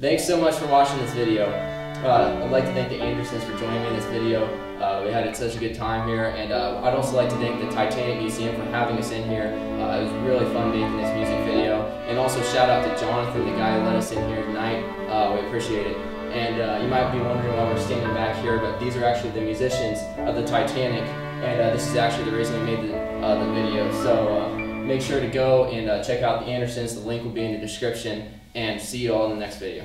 Thanks so much for watching this video. I'd like to thank the Andersons for joining me in this video. We had such a good time here, and I'd also like to thank the Titanic Museum for having us in here. It was really fun making this music video, and also shout out to Jonathan, the guy who let us in here tonight. We appreciate it. And you might be wondering why we're standing back here, but these are actually the musicians of the Titanic, and this is actually the reason we made the video. So make sure to go and check out the Andersons. The link will be in the description, and see you all in the next video.